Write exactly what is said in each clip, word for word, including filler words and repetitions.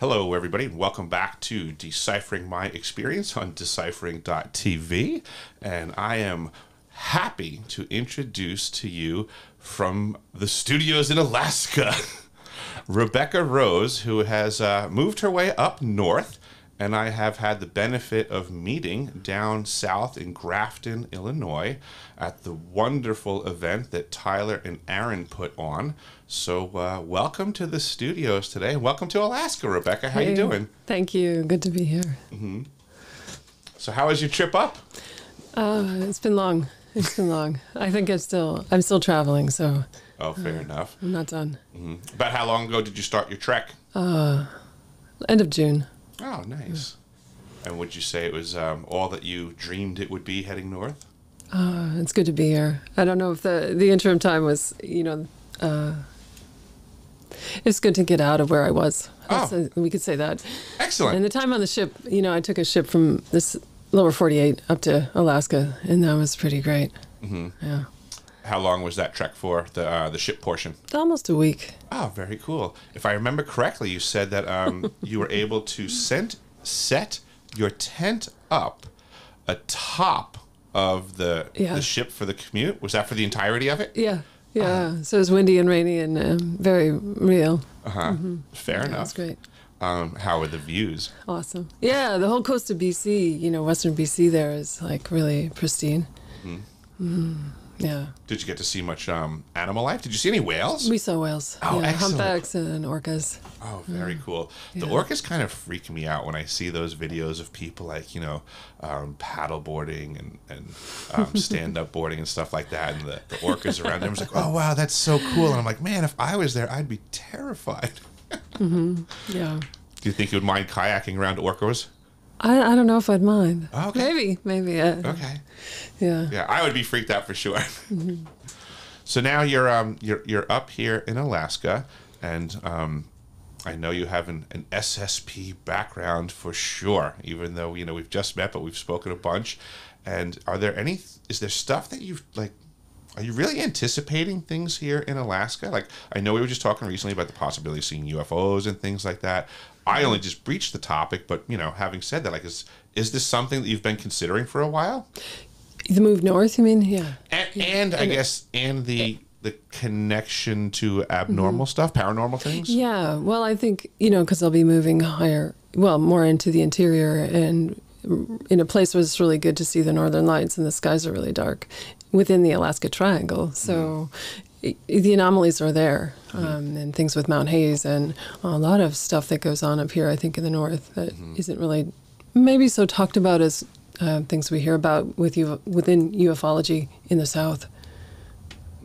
Hello, everybody, and welcome back to Deciphering My Experience on Deciphering dot T V. And I am happy to introduce to you from the studios in Alaska, Rebecca Rose, who has uh, moved her way up north, and I have had the benefit of meeting down south in Grafton, Illinois, at the wonderful event that Tyler and Aaron put on. So uh, welcome to the studios today. Welcome to Alaska, Rebecca. How hey, you doing? Thank you. Good to be here. Mm-hmm. So how was your trip up? Uh, it's been long. It's been long. I think it's still, I'm still traveling, so. Oh, fair uh, enough. I'm not done. Mm-hmm. About how long ago did you start your trek? Uh, end of June. Oh, nice. Yeah. And would you say it was um, all that you dreamed it would be heading north? Uh, it's good to be here. I don't know if the, the interim time was, you know, uh, it's good to get out of where I was. Oh. A, we could say that. Excellent. And the time on the ship, you know, I took a ship from this lower forty-eight up to Alaska, and that was pretty great. Mm-hmm. Yeah. How long was that trek for, the uh, the ship portion? Almost a week. Oh, very cool. If I remember correctly, you said that um, you were able to sent, set your tent up atop of the, yeah. the ship for the commute. Was that for the entirety of it? Yeah. Yeah. Uh, so it was windy and rainy and uh, very real. Uh-huh. Mm-hmm. Fair yeah, enough. That's great. Um, how are the views? Awesome. Yeah, the whole coast of B C, you know, western B C there is like really pristine. Mm-hmm. Mm-hmm. Yeah. Did you get to see much um, animal life? Did you see any whales? We saw whales. Oh, yeah, excellent. Humpbacks and orcas. Oh, very mm. cool. The yeah. orcas kind of freak me out when I see those videos of people like, you know, um, paddle boarding and, and um, stand-up boarding and stuff like that. And the, the orcas around them. I was like, oh, wow, that's so cool. And I'm like, man, if I was there, I'd be terrified. mm-hmm. Yeah. Do you think you would mind kayaking around orcas? I, I don't know if I'd mind. Okay. Maybe, maybe. Uh, okay. Yeah. Yeah, I would be freaked out for sure. Mm-hmm. So now you're um you're you're up here in Alaska, and um, I know you have an, an S S P background for sure. Even though you know we've just met, but we've spoken a bunch. And are there any? Is there stuff that you've like? Are you really anticipating things here in Alaska? Like, I know we were just talking recently about the possibility of seeing U F Os and things like that. I only just breached the topic, but, you know, having said that, like, is is this something that you've been considering for a while? The move north, you mean? Yeah. And, yeah. and I and guess, and the, the connection to abnormal mm-hmm. stuff, paranormal things? Yeah. Well, I think, you know, because I'll be moving higher, well, more into the interior and in a place where it's really good to see the northern lights and the skies are really dark within the Alaska Triangle. So mm-hmm. it, it, the anomalies are there mm-hmm. um, and things with Mount Hayes and a lot of stuff that goes on up here, I think, in the north that mm-hmm. isn't really maybe so talked about as uh, things we hear about with you within ufology in the south.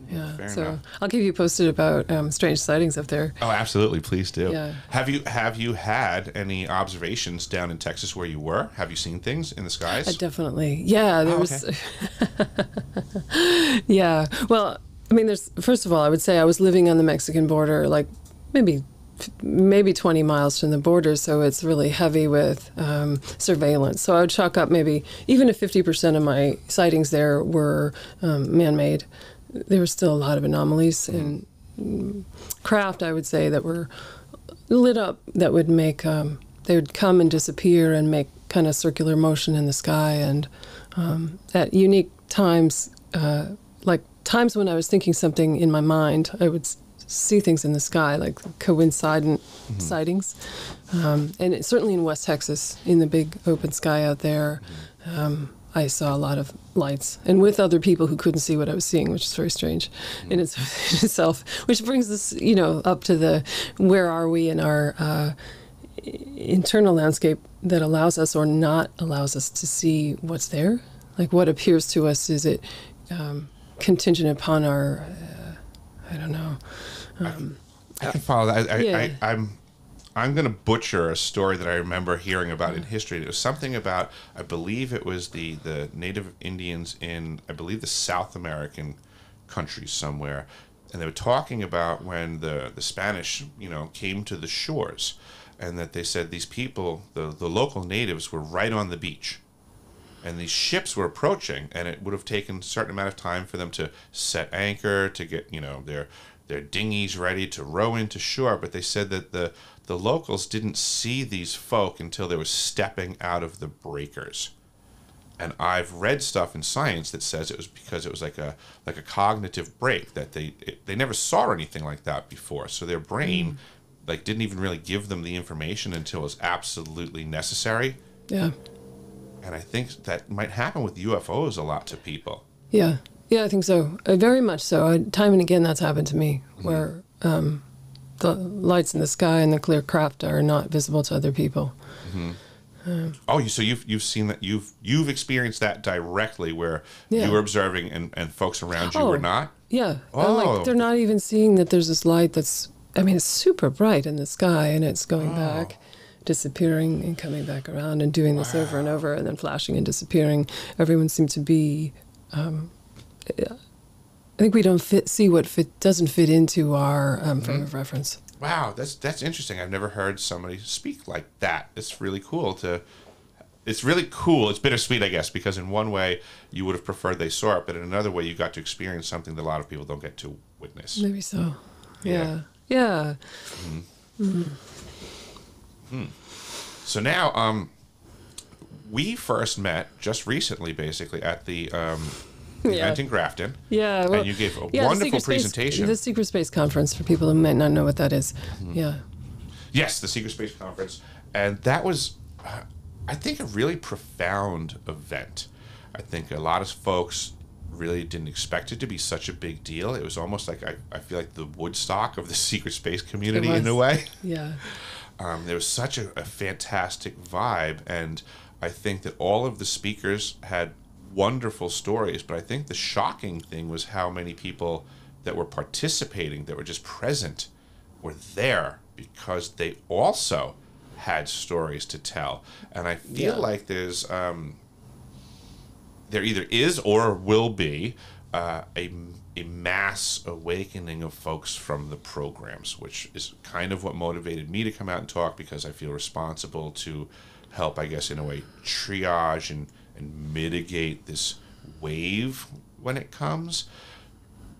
Yeah, Fair so enough. I'll keep you posted about um, strange sightings up there. Oh, absolutely, please do. Yeah. Have you have you had any observations down in Texas where you were? Have you seen things in the skies? Uh, definitely, yeah. There oh, was, okay. yeah. Well, I mean, there's first of all, I would say I was living on the Mexican border, like maybe maybe twenty miles from the border, so it's really heavy with um, surveillance. So I would chalk up maybe even if fifty percent of my sightings there were um, man-made. There were still a lot of anomalies and mm. craft, I would say, that were lit up that would make, um, they would come and disappear and make kind of circular motion in the sky. And um, at unique times, uh, like times when I was thinking something in my mind, I would see things in the sky, like coincident mm-hmm. sightings. Um, and it, certainly in West Texas, in the big open sky out there, um, I saw a lot of lights, and with other people who couldn't see what I was seeing, which is very strange mm. in, its, in itself, which brings us, you know, up to the where are we in our uh, internal landscape that allows us or not allows us to see what's there? Like, what appears to us, is it um, contingent upon our, uh, I don't know. Um, I, I can follow that. I, yeah. I, I, I'm... I'm going to butcher a story that I remember hearing about in history. It was something about, I believe it was the, the Native Indians in, I believe, the South American countries somewhere. And they were talking about when the, the Spanish, you know, came to the shores. And that they said these people, the, the local natives, were right on the beach. And these ships were approaching. And it would have taken a certain amount of time for them to set anchor, to get, you know, their... their dinghies ready to row into shore, but they said that the, the locals didn't see these folk until they were stepping out of the breakers. And I've read stuff in science that says it was because it was like a like a cognitive break, that they it, they never saw anything like that before. So their brain, mm. like, didn't even really give them the information until it was absolutely necessary. Yeah. And I think that might happen with U F Os a lot to people. Yeah. Yeah, I think so. Uh, very much so. Uh, time and again, that's happened to me, mm-hmm. where um, the lights in the sky and the clear craft are not visible to other people. Mm-hmm. Um, oh, so you've you've seen that you've you've experienced that directly, where yeah. you were observing and, and folks around you oh, were not. Yeah. Oh, like they're not even seeing that there's this light that's. I mean, it's super bright in the sky, and it's going oh. back, disappearing, and coming back around, and doing this wow. over and over, and then flashing and disappearing. Everyone seemed to be. Um, I think we don't fit, see what fit, doesn't fit into our um, frame mm-hmm. of reference. Wow, that's that's interesting. I've never heard somebody speak like that. It's really cool to, it's really cool. It's bittersweet, I guess, because in one way you would have preferred they saw it, but in another way you got to experience something that a lot of people don't get to witness. Maybe so. Yeah. Yeah. yeah. Mm-hmm. Mm-hmm. Mm. So now, um, we first met just recently, basically, at the. Um, Yeah. in Grafton. Yeah, well, and you gave a yeah, wonderful presentation. Space, the Secret Space Conference, for people who might not know what that is. Mm-hmm. Yeah. Yes, the Secret Space Conference. And that was, uh, I think, a really profound event. I think a lot of folks really didn't expect it to be such a big deal. It was almost like, I, I feel like the Woodstock of the Secret Space community in a way. Yeah. Um, there was such a, a fantastic vibe. And I think that all of the speakers had wonderful stories, but I think the shocking thing was how many people that were participating, that were just present, were there because they also had stories to tell. And I feel yeah. like there's, um, there either is or will be uh, a, a mass awakening of folks from the programs, which is kind of what motivated me to come out and talk, because I feel responsible to help, I guess, in a way, triage and and mitigate this wave when it comes.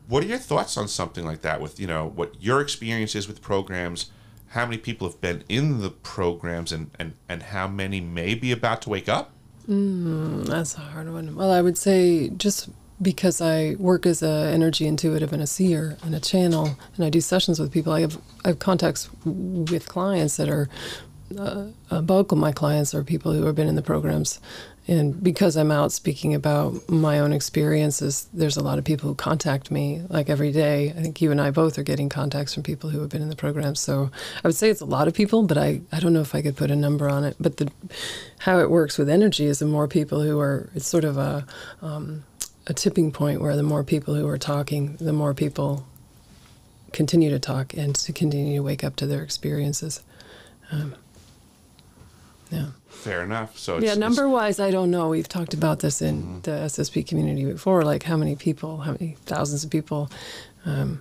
What are your thoughts on something like that, with, you know, what your experience is with programs, how many people have been in the programs, and, and, and how many may be about to wake up? Mm, that's a hard one. Well, I would say, just because I work as a energy intuitive and a seer and a channel, and I do sessions with people, I have, I have contacts with clients that are, uh, a bulk of my clients are people who have been in the programs. And because I'm out speaking about my own experiences, there's a lot of people who contact me, like, every day. I think you and I both are getting contacts from people who have been in the program. So I would say it's a lot of people, but I, I don't know if I could put a number on it. But the, how it works with energy is the more people who are, it's sort of a, um, a tipping point where the more people who are talking, the more people continue to talk and to continue to wake up to their experiences. Um, yeah. Fair enough. So it's, yeah, number it's, wise, I don't know. We've talked about this in mm-hmm. the S S P community before, like how many people, how many thousands of people, um,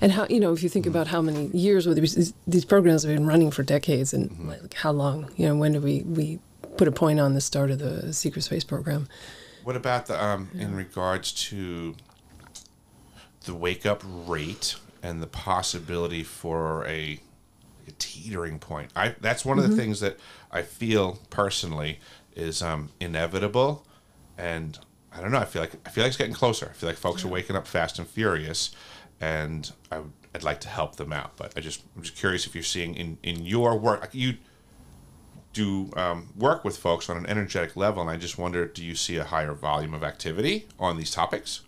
and how, you know, if you think mm-hmm. about how many years with these, these programs have been running for decades, and mm-hmm. like how long, you know, when did we we put a point on the start of the Secret Space Program? What about the um, yeah. in regards to the wake up rate and the possibility for a a teetering point? I that's one mm-hmm. of the things that I feel personally is um, inevitable, and I don't know. I feel like I feel like it's getting closer. I feel like folks yeah. are waking up fast and furious, and I, I'd like to help them out. But I just I'm just curious if you're seeing in in your work, you do um, work with folks on an energetic level, and I just wonder, do you see a higher volume of activity on these topics?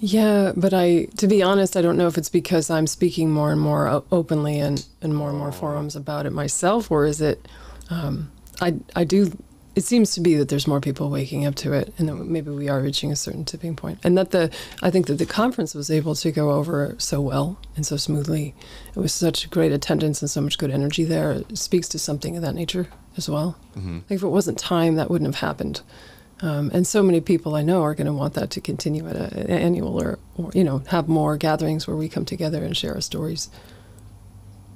Yeah, but I, to be honest, I don't know if it's because I'm speaking more and more openly and and more and more forums about it myself, or is it. Um, I, I do, it seems to be that there's more people waking up to it, and that maybe we are reaching a certain tipping point. And that the, I think that the conference was able to go over so well and so smoothly. It was such great attendance and so much good energy there. It speaks to something of that nature as well. Mm-hmm. Like, if it wasn't time, that wouldn't have happened. Um, and so many people I know are going to want that to continue at an annual or, or, you know, have more gatherings where we come together and share our stories.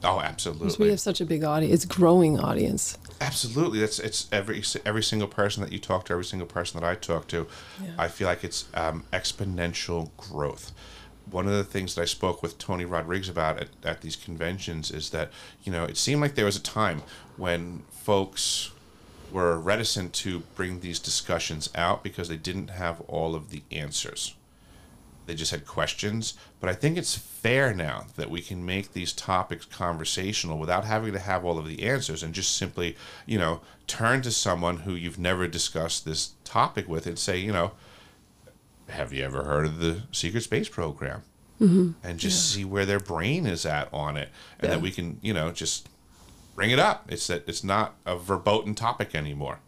Oh, absolutely. Because we have such a big audience. It's a growing audience. Absolutely. That's it's every every single person that you talk to, every single person that I talk to, yeah. I feel like it's um, exponential growth. one of the things that I spoke with Tony Rodriguez about at, at these conventions is that, you know, it seemed like there was a time when folks were reticent to bring these discussions out because they didn't have all of the answers. They just had questions. But I think it's fair now that we can make these topics conversational without having to have all of the answers, and just simply, you know, turn to someone who you've never discussed this topic with and say, you know, have you ever heard of the Secret Space Program? Mm-hmm. And just yeah. see where their brain is at on it. And yeah. that we can, you know, just bring it up. It's that it's not a verboten topic anymore.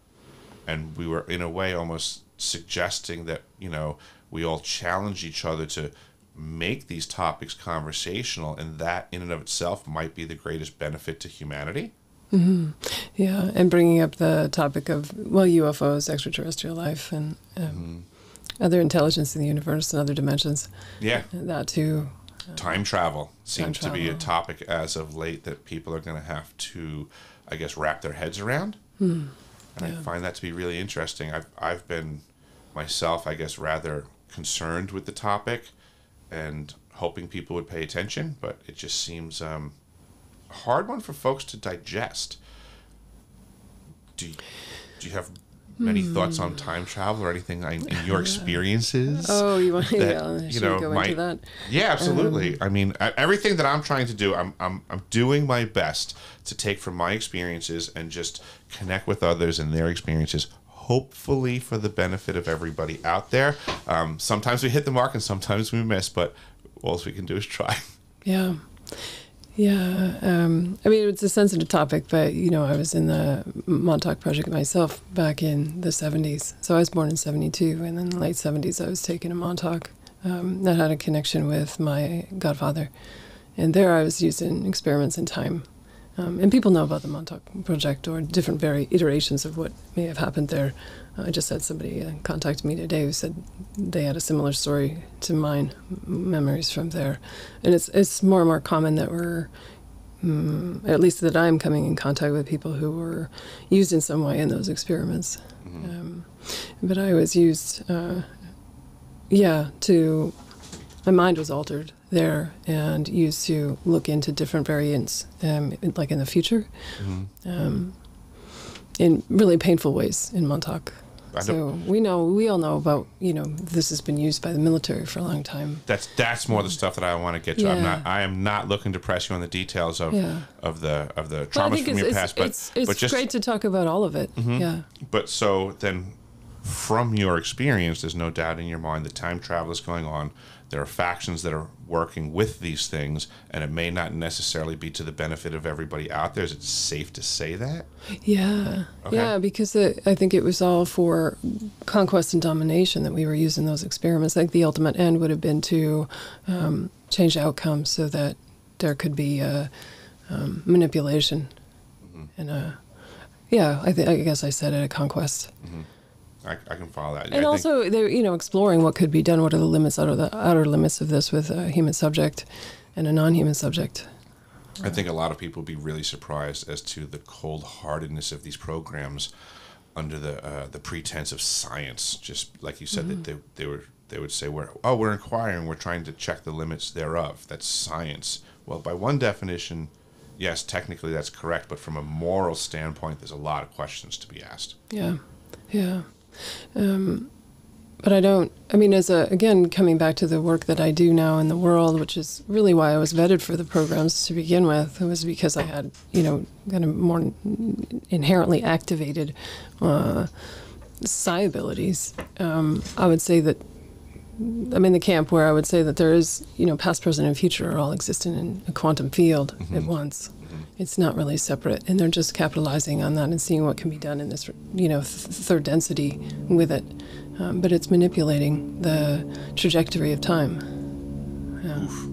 And we were, in a way, almost suggesting that, you know, we all challenge each other to make these topics conversational, and that in and of itself might be the greatest benefit to humanity. Mm-hmm. Yeah, and bringing up the topic of, well, U F Os, extraterrestrial life, and um, mm-hmm. other intelligence in the universe and other dimensions. Yeah. And that too. Uh, time travel seems time travel. to be a topic as of late that people are going to have to, I guess, wrap their heads around. Mm. And yeah. I find that to be really interesting. I've, I've been myself, I guess, rather concerned with the topic and hoping people would pay attention, but it just seems um, a hard one for folks to digest. Do you, do you have... Many mm. thoughts on time travel or anything in your experiences? Oh, you want that, yeah, you know, go might, into that? Yeah, absolutely. Um, I mean, everything that I'm trying to do, I'm, I'm, I'm doing my best to take from my experiences and just connect with others and their experiences, hopefully for the benefit of everybody out there. Um, sometimes we hit the mark and sometimes we miss, but all we can do is try. Yeah. Yeah, um, I mean, it's a sensitive topic, but, you know, I was in the Montauk Project myself back in the seventies. So I was born in seventy-two, and then in the late seventies I was taken to Montauk. Um, that had a connection with my godfather. And there I was used in experiments in time. Um, and people know about the Montauk Project or different very iterations of what may have happened there. Uh, I just had somebody contact me today who said they had a similar story to mine, memories from there. And it's it's more and more common that we're, um, at least that I'm coming in contact with people who were used in some way in those experiments. Mm-hmm. um, but I was used, uh, yeah, to, my mind was altered there and used to look into different variants, um, like in the future. Mm-hmm. um, in really painful ways in Montauk. So we know, we all know about, you know, this has been used by the military for a long time. That's that's more the stuff that I want to get to. Yeah. I'm not, I am not looking to press you on the details of yeah. of the of the traumas from your it's, past, but it's, it's but just, great to talk about all of it. Mm-hmm. Yeah. But so then, from your experience, there's no doubt in your mind that time travel is going on. There are factions that are working with these things, and it may not necessarily be to the benefit of everybody out there. Is it safe to say that? Yeah. Okay. Yeah, because it, I think it was all for conquest and domination that we were using those experiments. Like the ultimate end would have been to um, change outcomes so that there could be a, um, manipulation. Mm-hmm. And a, yeah, I, th I guess I said it, a conquest. Mm-hmm. I, I can follow that. And I also, they're, you know, exploring what could be done. What are the limits, out of the outer limits of this with a human subject and a non-human subject? I think a lot of people would be really surprised as to the cold-heartedness of these programs under the uh, the pretense of science. Just like you said, mm-hmm. that they they were they would say, "We're oh, we're inquiring. We're trying to check the limits thereof." That's science. Well, by one definition, yes, technically that's correct. But from a moral standpoint, there's a lot of questions to be asked. Yeah, yeah. Um, but I don't, I mean, as a, again, coming back to the work that I do now in the world, which is really why I was vetted for the programs to begin with, it was because I had, you know, kind of more inherently activated uh, psi abilities. Um, I would say that, I'm in the camp where I would say that there is, you know, past, present, and future are all existent in a quantum field mm-hmm. at once. It's not really separate, and they're just capitalizing on that and seeing what can be done in this, you know, th third density with it. Um, but it's manipulating the trajectory of time. Yeah. Oof.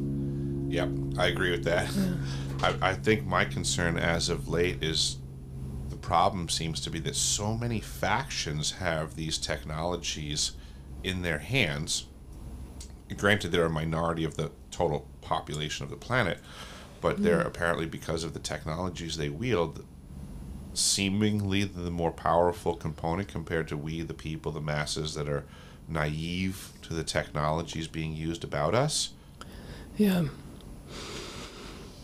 Yep, I agree with that. Yeah. I, I think my concern as of late is the problem seems to be that so many factions have these technologies in their hands. Granted, they're a minority of the total population of the planet, but they're apparently, because of the technologies they wield, seemingly the more powerful component compared to we, the people, the masses that are naive to the technologies being used about us. Yeah.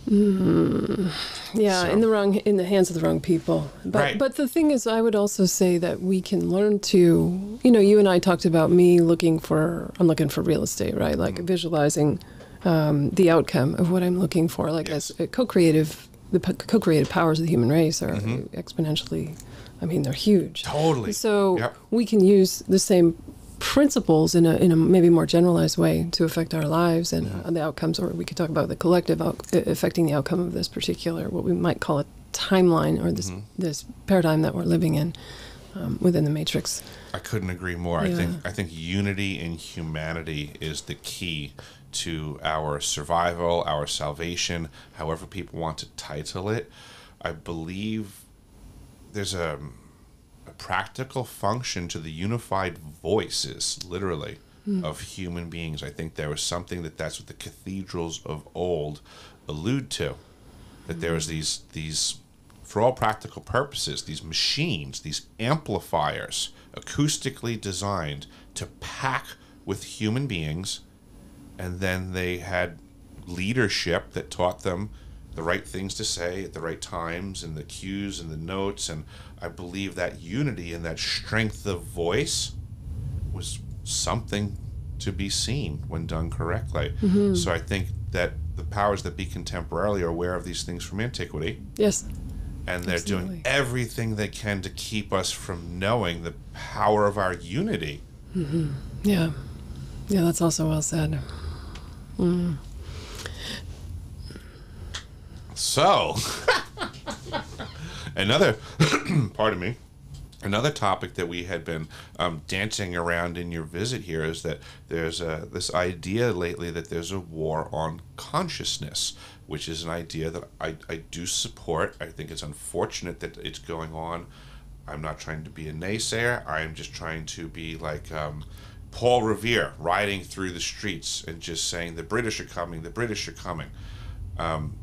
Mm. Yeah, so. in the wrong, in the hands of the wrong people. But right. but the thing is, I would also say that we can learn to, you know, you and I talked about me looking for, I'm looking for real estate, right? Like mm. visualizing um, the outcome of what I'm looking for. Like yes. as co-creative, the co-creative powers of the human race are mm-hmm. exponentially, I mean, they're huge. Totally. So yep. we can use the same principles in a, in a maybe more generalized way to affect our lives and yeah. the outcomes, or we could talk about the collective out, affecting the outcome of this particular, what we might call a timeline or this, mm-hmm. this paradigm that we're living in um, within the matrix. I couldn't agree more. Yeah. I think, I think unity in humanity is the key to our survival, our salvation, however people want to title it. I believe there's a practical function to the unified voices, literally, mm. of human beings. I think there was something that that's what the cathedrals of old allude to, that mm. there was these, these, for all practical purposes, these machines, these amplifiers, acoustically designed to pack with human beings, and then they had leadership that taught them the right things to say at the right times, and the cues and the notes. And I believe that unity and that strength of voice was something to be seen when done correctly. Mm-hmm. So I think that the powers that be contemporarily are aware of these things from antiquity. Yes. And they're Absolutely. doing everything they can to keep us from knowing the power of our unity. Mm-hmm. Yeah. Yeah, that's also well said. Mm. So, another, pardon me, another topic that we had been um, dancing around in your visit here is that there's a, this idea lately that there's a war on consciousness, which is an idea that I, I do support. I think it's unfortunate that it's going on. I'm not trying to be a naysayer. I'm just trying to be like um, Paul Revere riding through the streets and just saying, the British are coming, the British are coming. Um,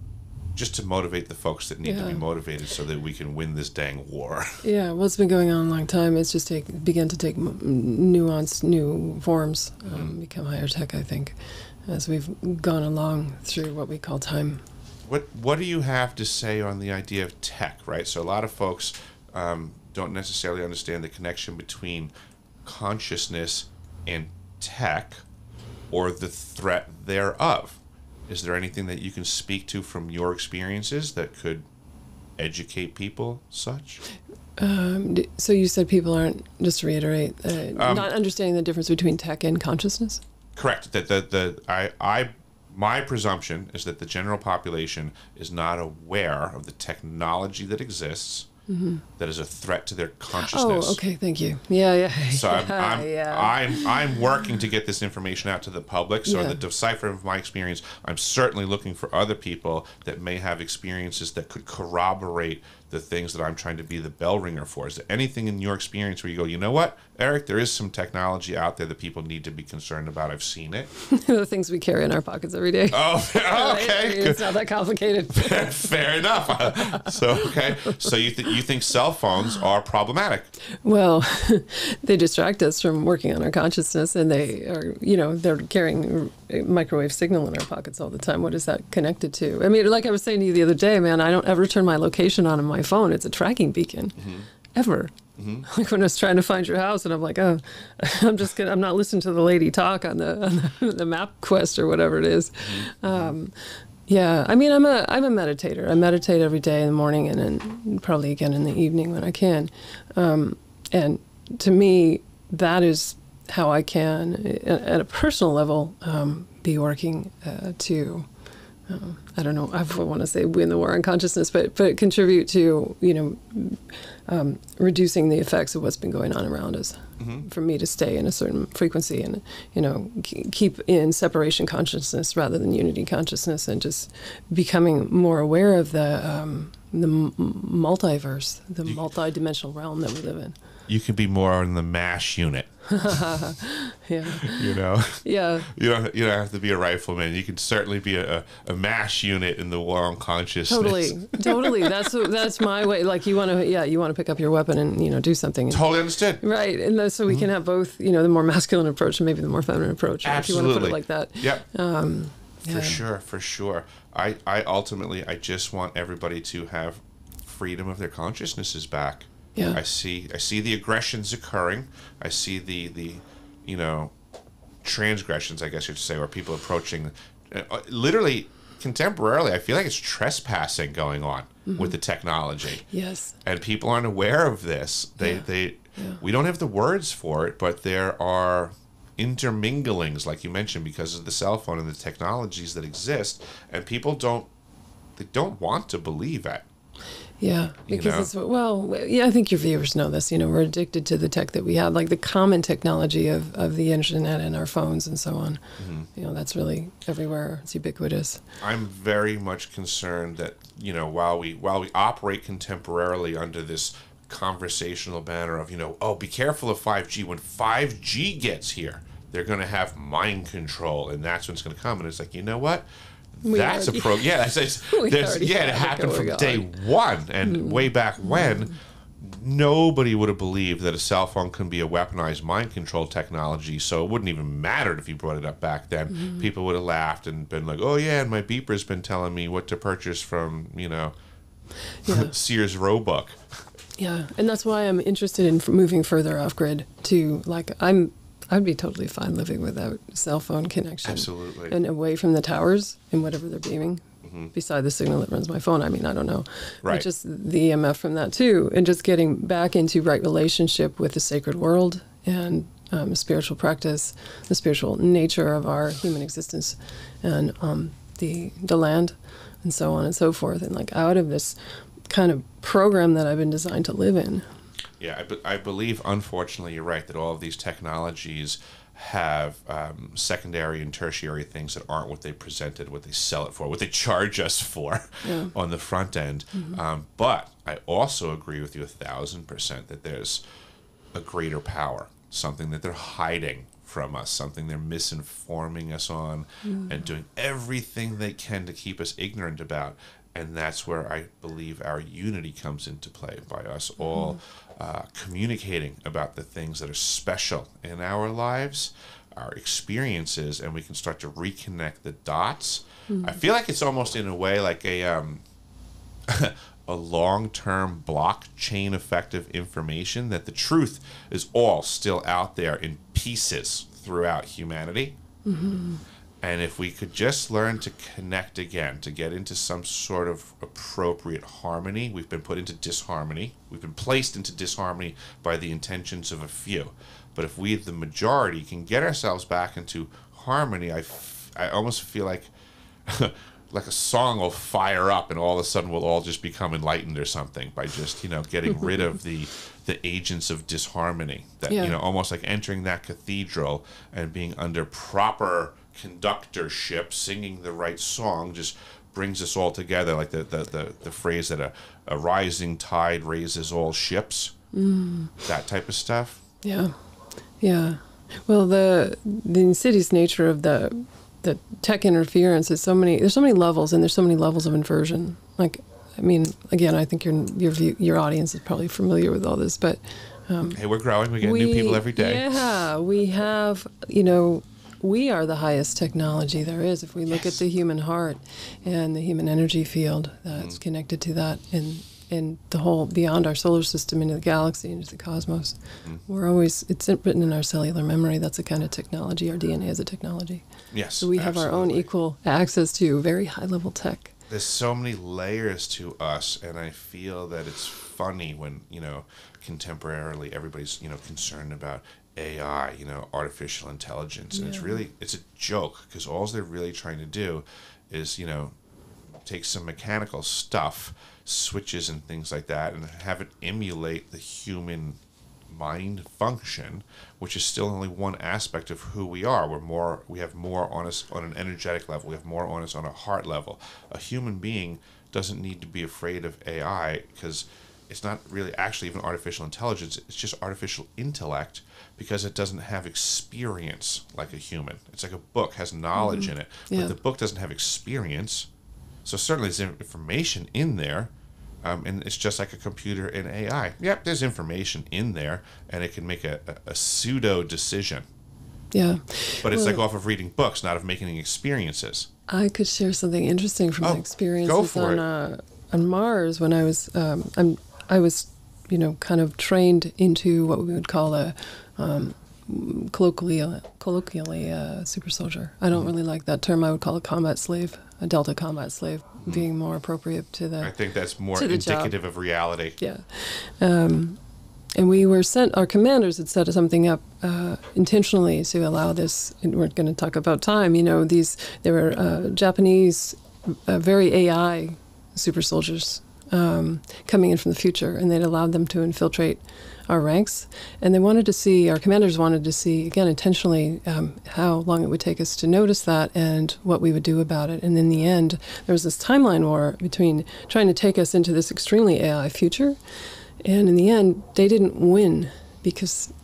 Just to motivate the folks that need yeah. to be motivated so that we can win this dang war. Yeah, well, it's been going on a long time. It's just take, began to take nuanced, new forms, um, mm-hmm. become higher tech, I think, as we've gone along through what we call time. What What do you have to say on the idea of tech, right? So a lot of folks um, don't necessarily understand the connection between consciousness and tech or the threat thereof. Is there anything that you can speak to from your experiences that could educate people such? Um, so you said people aren't, just to reiterate, uh, um, not understanding the difference between tech and consciousness? Correct. That the, the, I, I, my presumption is that the general population is not aware of the technology that exists mm-hmm. that is a threat to their consciousness. Oh, okay. Thank you. Yeah, yeah. So I'm, I'm, yeah. I'm, I'm working to get this information out to the public. So yeah. in the deciphering of my experience, I'm certainly looking for other people that may have experiences that could corroborate the things that I'm trying to be the bell ringer for. Is there anything in your experience where you go, you know what, Eric, there is some technology out there that people need to be concerned about. I've seen it. The things we carry in our pockets every day. Oh, okay. I mean, it's not that complicated. Fair, fair enough. Uh, so, okay. So you think, you think cell phones are problematic? Well, they distract us from working on our consciousness, and they are, you know, they're carrying a microwave signal in our pockets all the time. What is that connected to? I mean, like I was saying to you the other day, man, I don't ever turn my location on in my phone. It's a tracking beacon, mm-hmm. ever. Mm-hmm. Like when I was trying to find your house, and I'm like, oh, I'm just gonna, I'm not listening to the lady talk on the, on the, the map quest or whatever it is. Mm-hmm. Um, yeah, I mean, I'm a, I'm a meditator. I meditate every day in the morning, and then probably again in the evening when I can. Um, and to me, that is how I can, at a personal level, um, be working uh, to, um, I don't know, I want to say win the war on consciousness, but, but contribute to, you know, um, reducing the effects of what's been going on around us. Mm-hmm. For me to stay in a certain frequency and, you know, keep in separation consciousness rather than unity consciousness, and just becoming more aware of the, um, the multiverse, the you, multi-dimensional realm that we live in. You could be more on the MASH unit. Yeah. You know? Yeah. You don't, you don't have to be a rifleman. You can certainly be a, a MASH unit in the war on consciousness. Totally. Totally. That's that's my way. Like, you want to, yeah, you want to pick up your weapon and, you know, do something. And, totally understood. Right. And the, so we mm-hmm. can have both, you know, the more masculine approach and maybe the more feminine approach. Absolutely. If you want to put it like that. Yep. Um, yeah. for sure, for sure. I, I ultimately, I just want everybody to have freedom of their consciousnesses back. Yeah. I see, I see the aggressions occurring. I see the, the, you know, transgressions, I guess you'd say, or people approaching, uh, literally, contemporarily, I feel like it's trespassing going on mm-hmm. with the technology. Yes. And people aren't aware of this. They, yeah. they, yeah. we don't have the words for it, but there are interminglings, like you mentioned, because of the cell phone and the technologies that exist, and people don't, they don't want to believe it. Yeah, because you know? it's, well, yeah, I think your viewers know this, you know, we're addicted to the tech that we have, like the common technology of, of the internet and our phones and so on. Mm-hmm. You know, that's really everywhere. It's ubiquitous. I'm very much concerned that, you know, while we, while we operate contemporarily under this conversational banner of, you know, oh, be careful of five G, when five G gets here, they're going to have mind control, and that's when it's going to come. And it's like, you know what? We that's already, a pro. Yeah, that's, it's, there's, yeah, it happened from day one, and mm. way back when, mm. nobody would have believed that a cell phone can be a weaponized mind control technology. So it wouldn't even matter if you brought it up back then. Mm. People would have laughed and been like, "Oh yeah, and my beeper's been telling me what to purchase from, you know, yeah. Sears Roebuck." Yeah, and that's why I'm interested in moving further off grid to, like, I'm. I'd be totally fine living without cell phone connection. Absolutely. And away from the towers and whatever they're beaming, mm-hmm. beside the signal that runs my phone. I mean, I don't know. Right. But just the E M F from that, too, and just getting back into right relationship with the sacred world and um, spiritual practice, the spiritual nature of our human existence, and um, the, the land, and so on and so forth, and, like, out of this kind of program that I've been designed to live in. Yeah, I, be I believe, unfortunately, you're right, that all of these technologies have um, secondary and tertiary things that aren't what they presented, what they sell it for, what they charge us for yeah. on the front end. Mm-hmm. um, but I also agree with you a thousand percent that there's a greater power, something that they're hiding from us, something they're misinforming us on, mm-hmm. and doing everything they can to keep us ignorant about. And that's where I believe our unity comes into play, by us all mm-hmm. uh, communicating about the things that are special in our lives, our experiences, and we can start to reconnect the dots. Mm-hmm. I feel like it's almost in a way like a, um, a long-term blockchain effect of information, that the truth is all still out there in pieces throughout humanity. Mm-hmm. And if we could just learn to connect again, to get into some sort of appropriate harmony. We've been put into disharmony. We've been placed into disharmony by the intentions of a few. But if we, the majority, can get ourselves back into harmony, I, f I almost feel like like a song will fire up, and all of a sudden we'll all just become enlightened or something by just, you know, getting rid of the... the agents of disharmony, that yeah. you know, almost like entering that cathedral and being under proper conductorship, singing the right song, just brings us all together, like the the the, the phrase that a, a rising tide raises all ships, mm. that type of stuff. Yeah, yeah. Well, the the insidious nature of the the tech interference is so many. There's so many levels, and there's so many levels of inversion, like. I mean, again, I think your your view, your audience is probably familiar with all this, but um, hey, we're growing. We get we, new people every day. Yeah, we have. You know, we are the highest technology there is. If we look yes. at the human heart and the human energy field that's mm. connected to that, and and the whole beyond our solar system, into the galaxy, into the cosmos, mm. we're always. It's written in our cellular memory. That's the kind of technology. Our D N A is a technology. Yes. So we have absolutely. our own equal access to very high level tech. There's so many layers to us, and I feel that it's funny when, you know, contemporarily everybody's, you know, concerned about A I, you know, artificial intelligence. And yeah. it's really, it's a joke, because all they're really trying to do is, you know, take some mechanical stuff, switches and things like that, and have it emulate the human mind function, which is still only one aspect of who we are. We're more, we have more on us on an energetic level. We have more on us on a heart level. A human being doesn't need to be afraid of A I, because it's not really actually even artificial intelligence. It's just artificial intellect, because it doesn't have experience like a human. It's like a book has knowledge mm-hmm. in it, but yeah. the book doesn't have experience. So certainly there's information in there. Um, and it's just like a computer in A I. Yep, there's information in there, and it can make a, a, a pseudo decision. Yeah. But it's well, like off of reading books, not of making experiences. I could share something interesting from oh, my experiences on uh, on Mars when I was um, I'm I was you know kind of trained into what we would call a um, colloquially uh, colloquially uh, super soldier. I don't mm. really like that term. I would call a combat slave, a Delta combat slave, mm. being more appropriate to the. I think that's more indicative job. of reality. Yeah. Um, And we were sent, our commanders had set something up uh, intentionally to allow this, and we're going to talk about time, you know, these, there were uh, Japanese, uh, very A I super soldiers um, coming in from the future, and they'd allowed them to infiltrate our ranks. And they wanted to see, our commanders wanted to see, again, intentionally, um, how long it would take us to notice that and what we would do about it. And in the end, there was this timeline war between trying to take us into this extremely A I future. And in the end, they didn't win because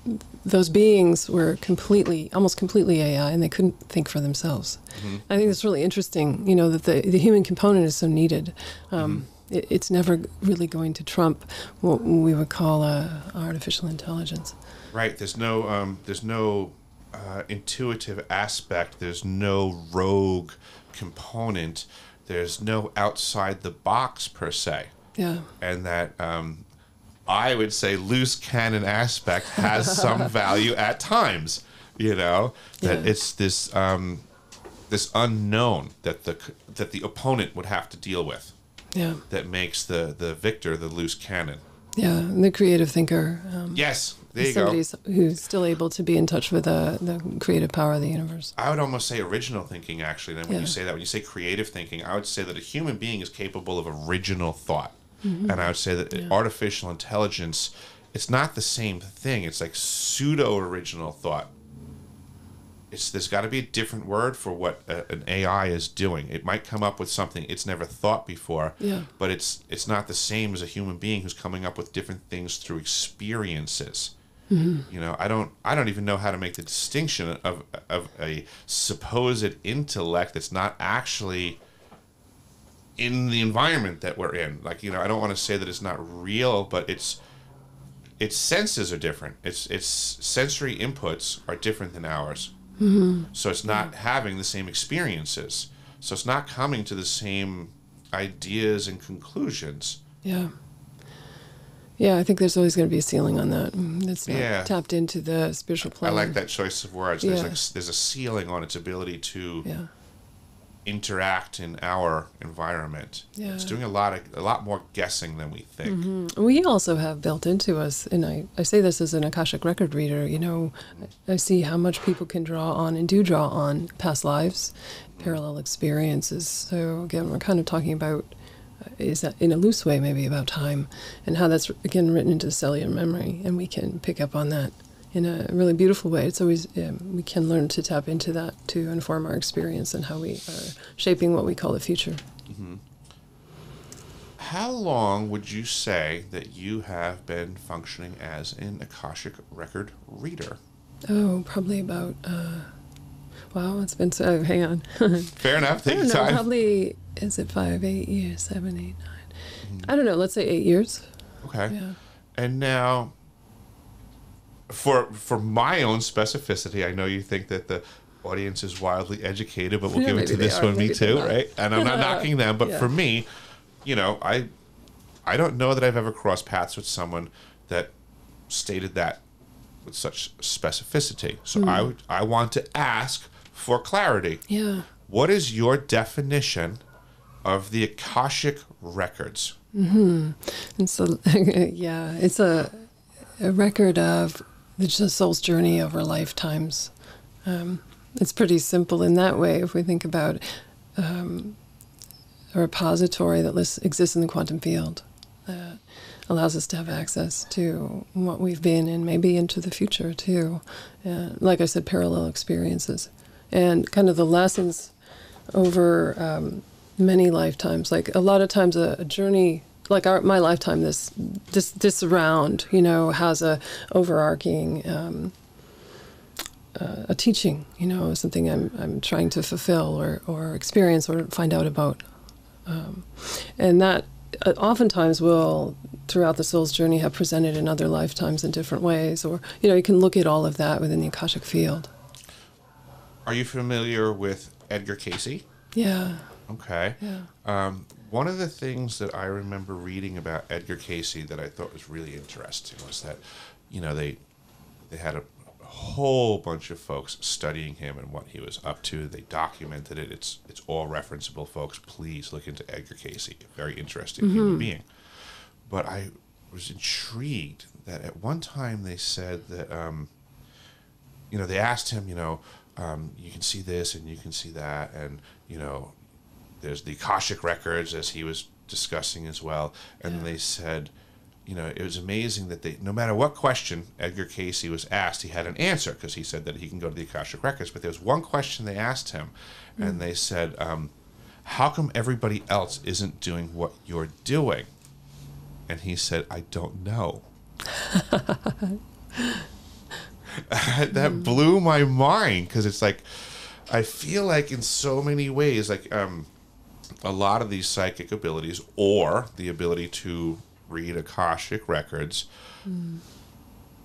those beings were completely, almost completely A I, and they couldn't think for themselves. Mm-hmm. I think it's really interesting, you know, that the, the human component is so needed. Um, mm-hmm. it, it's never really going to trump what we would call uh, artificial intelligence. Right. There's no, um, there's no uh, intuitive aspect. There's no rogue component. There's no outside the box per se. Yeah. And that. Um, I would say loose cannon aspect has some value at times, you know, that yeah. it's this um, this unknown that the that the opponent would have to deal with. Yeah, that makes the the victor the loose cannon. Yeah, and the creative thinker. Um, yes, there you go. Somebody who's still able to be in touch with uh, the creative power of the universe. I would almost say original thinking, actually. And when yeah. you say that, when you say creative thinking, I would say that a human being is capable of original thought. Mm-hmm. And I would say that yeah. artificial intelligence, it's not the same thing. It's like pseudo-original thought. It's There's got to be a different word for what a, an A I is doing. It might come up with something it's never thought before, yeah. but it's it's not the same as a human being who's coming up with different things through experiences. Mm-hmm. You know, I don't I don't even know how to make the distinction of, of a supposed intellect that's not actually... in the environment that we're in. Like, you know, I don't want to say that it's not real, but it's its senses are different. It's its sensory inputs are different than ours. Mm-hmm. So it's not having the same experiences. So it's not coming to the same ideas and conclusions. Yeah. Yeah, I think there's always going to be a ceiling on that. It's not yeah. tapped into the spiritual plane. I like that choice of words. Yeah. There's, like, there's a ceiling on its ability to... Yeah. interact in our environment. Yeah. It's doing a lot of a lot more guessing than we think. Mm-hmm. We also have built into us, and I, I say this as an Akashic record reader, you know, I see how much people can draw on and do draw on past lives, parallel experiences. So again, we're kind of talking about, is that in a loose way maybe about time, and how that's again written into the cellular memory, and we can pick up on that in a really beautiful way. It's always, yeah, we can learn to tap into that to inform our experience and how we are shaping what we call the future. Mm-hmm. How long would you say that you have been functioning as an Akashic record reader? Oh, probably about, uh, wow, it's been so, hang on. Fair enough, take your know, time. Probably, is it five, eight years, seven, eight, nine? Mm-hmm. I don't know, let's say eight years. Okay. Yeah. And now... For for my own specificity, I know you think that the audience is wildly educated, but we'll yeah, give it to this are, one, me too, right? And I'm not knocking them, but yeah. for me, you know, I I don't know that I've ever crossed paths with someone that stated that with such specificity. So mm. I would, I want to ask for clarity. Yeah. What is your definition of the Akashic Records? Mm-hmm. And so, yeah, it's a a record of the soul's journey over lifetimes. Um, it's pretty simple in that way if we think about um, a repository that lists, exists in the quantum field that allows us to have access to what we've been and maybe into the future too. Uh, like I said, parallel experiences. And kind of the lessons over um, many lifetimes. Like a lot of times a, a journey like our, my lifetime, this, this this round, you know, has a overarching um, uh, a teaching, you know, something I'm I'm trying to fulfill or or experience or find out about, um, and that oftentimes will throughout the soul's journey have presented in other lifetimes in different ways, or you know, you can look at all of that within the Akashic field. Are you familiar with Edgar Cayce? Yeah. Okay. Yeah. Um, one of the things that I remember reading about Edgar Cayce that I thought was really interesting was that, you know, they they had a, a whole bunch of folks studying him and what he was up to. They documented it. It's it's all referenceable, folks. Please look into Edgar Cayce. A very interesting mm-hmm. human being. But I was intrigued that at one time they said that, um, you know, they asked him, you know, um, you can see this and you can see that, and, you know, there's the Akashic Records, as he was discussing as well. And yeah. they said, you know, it was amazing that they, no matter what question Edgar Cayce was asked, he had an answer, because he said that he can go to the Akashic Records. But there was one question they asked him, mm-hmm. and they said, um, how come everybody else isn't doing what you're doing? And he said, I don't know. That blew my mind, because it's like, I feel like in so many ways, like um, a lot of these psychic abilities or the ability to read Akashic Records, mm.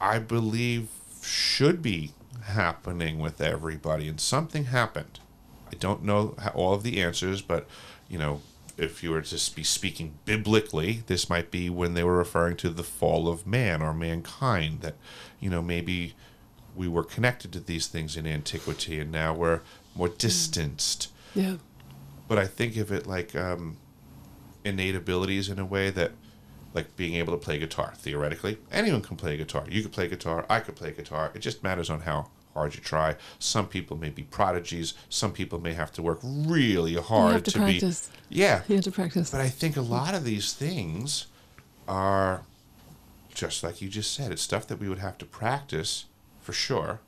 I believe should be happening with everybody. And something happened. I don't know how, all of the answers, but, you know, if you were to be speaking biblically, this might be when they were referring to the fall of man or mankind, that, you know, maybe we were connected to these things in antiquity and now we're more distanced. Yeah. But I think of it like um, innate abilities in a way that, like being able to play guitar, theoretically. Anyone can play guitar. You could play guitar. I could play guitar. It just matters on how hard you try. Some people may be prodigies. Some people may have to work really hard. You have to, to practice. Be, yeah. You have to practice. But I think a lot of these things are just like you just said. It's stuff that we would have to practice for sure.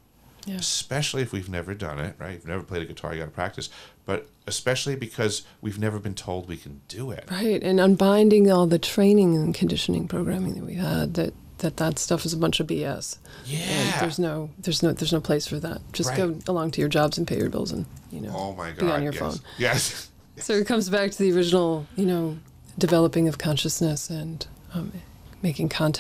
Yeah. Especially if we've never done it, right? If you've never played a guitar, you got to practice. But especially because we've never been told we can do it. Right. And unbinding all the training and conditioning programming that we had, that that that stuff is a bunch of B S. Yeah. And there's no there's no there's no place for that. Just right. go along to your jobs and pay your bills and, you know, oh my God, be on your yes. phone. Yes. So it comes back to the original, you know, developing of consciousness and um, making contact.